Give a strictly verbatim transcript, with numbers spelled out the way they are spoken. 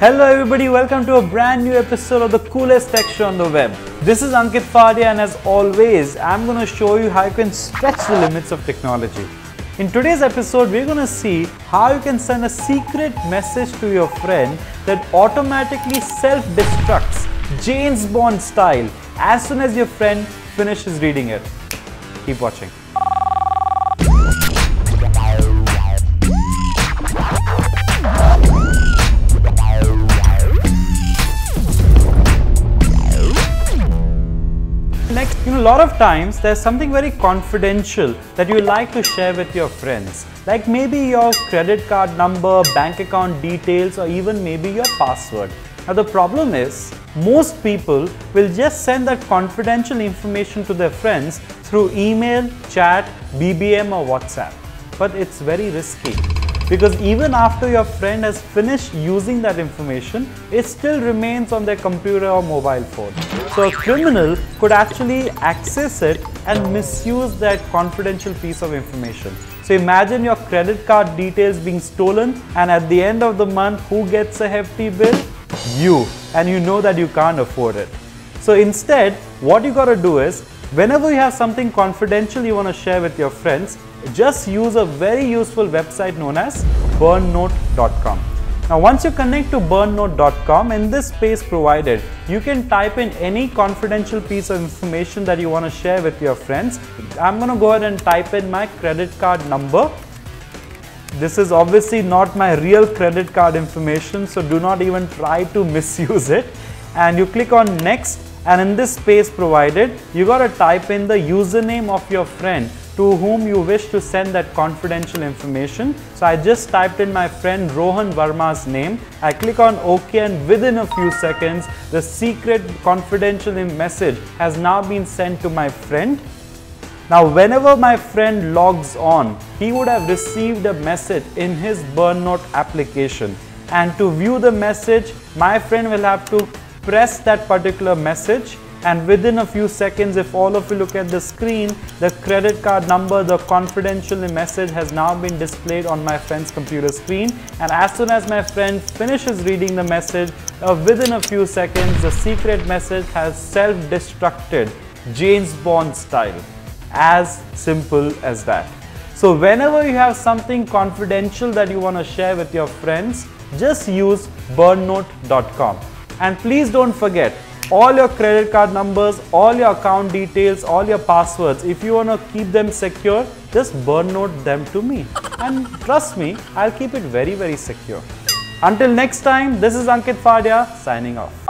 Hello everybody, welcome to a brand new episode of the coolest texture on the web. This is Ankit Fadia and as always, I'm going to show you how you can stretch the limits of technology. In today's episode, we're going to see how you can send a secret message to your friend that automatically self-destructs James Bond style as soon as your friend finishes reading it. Keep watching. Next, you know, a lot of times there's something very confidential that you like to share with your friends, like maybe your credit card number, bank account details, or even maybe your password. Now the problem is, most people will just send that confidential information to their friends through email, chat, B B M or WhatsApp. But it's very risky, because even after your friend has finished using that information, it still remains on their computer or mobile phone. So a criminal could actually access it and misuse that confidential piece of information. So imagine your credit card details being stolen, and at the end of the month, who gets a hefty bill? You. And you know that you can't afford it. So instead, what you gotta do is, whenever you have something confidential you want to share with your friends, just use a very useful website known as burn note dot com. Now once you connect to burn note dot com, in this space provided, you can type in any confidential piece of information that you want to share with your friends. I'm going to go ahead and type in my credit card number. This is obviously not my real credit card information, so do not even try to misuse it. And you click on next, and in this space provided, you got to type in the username of your friend to whom you wish to send that confidential information. So I just typed in my friend Rohan Verma's name. I click on OK, and within a few seconds, the secret confidential message has now been sent to my friend. Now whenever my friend logs on, he would have received a message in his BurnNote application. And to view the message, my friend will have to press that particular message, and within a few seconds, if all of you look at the screen, the credit card number, the confidential message has now been displayed on my friend's computer screen. And as soon as my friend finishes reading the message, uh, within a few seconds, the secret message has self-destructed James Bond style. As simple as that. So whenever you have something confidential that you want to share with your friends, just use burn note dot com. And please don't forget, all your credit card numbers, all your account details, all your passwords, if you want to keep them secure, just burn note them to me. And trust me, I'll keep it very, very secure. Until next time, this is Ankit Fadia signing off.